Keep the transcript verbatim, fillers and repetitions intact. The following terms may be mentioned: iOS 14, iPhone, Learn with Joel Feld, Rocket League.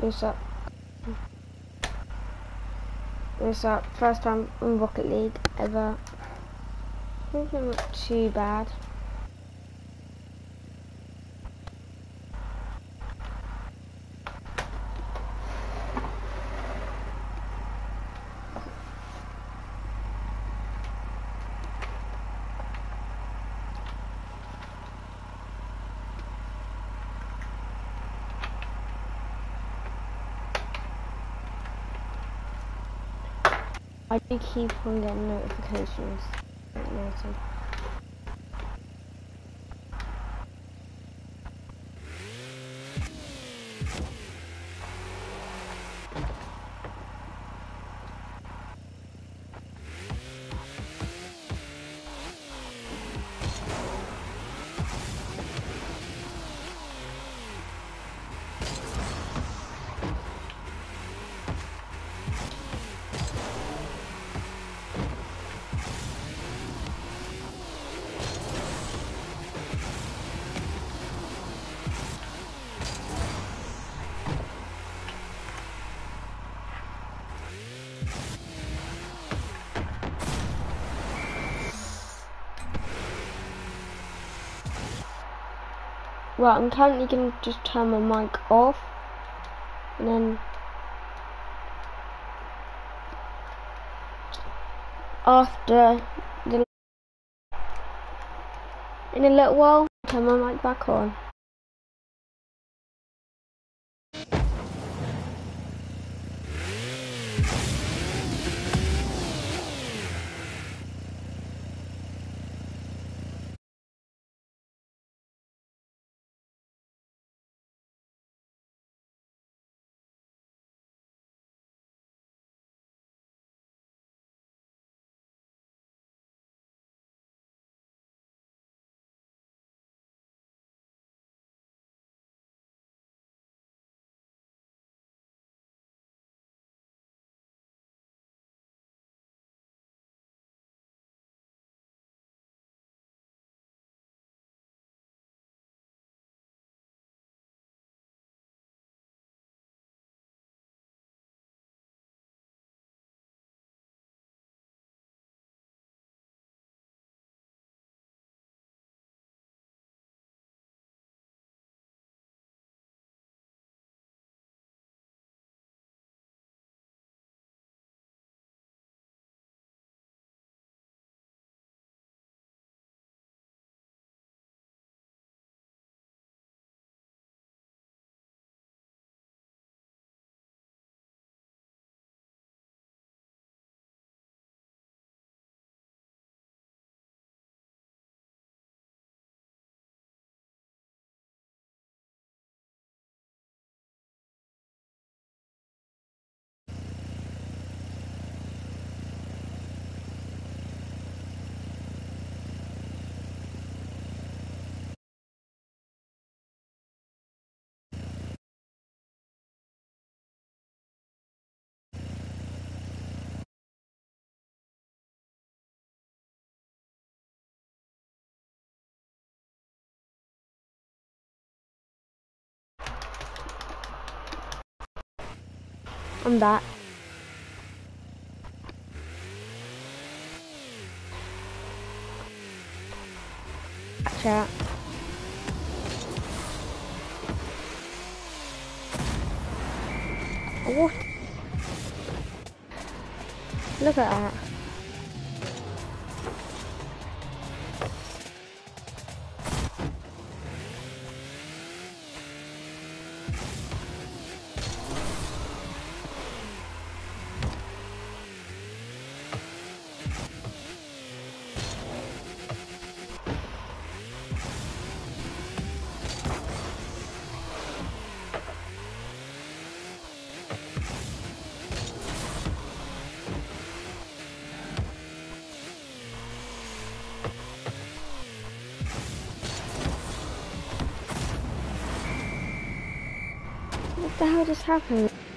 Loose up. Loose up. First time in Rocket League ever. I think I'm not too bad. I do keep on getting notifications. Right, I'm currently going to just turn my mic off, and then after the in a little while, I'll turn my mic back on. I'm back. Chat. What? Look at that. What the hell just happened?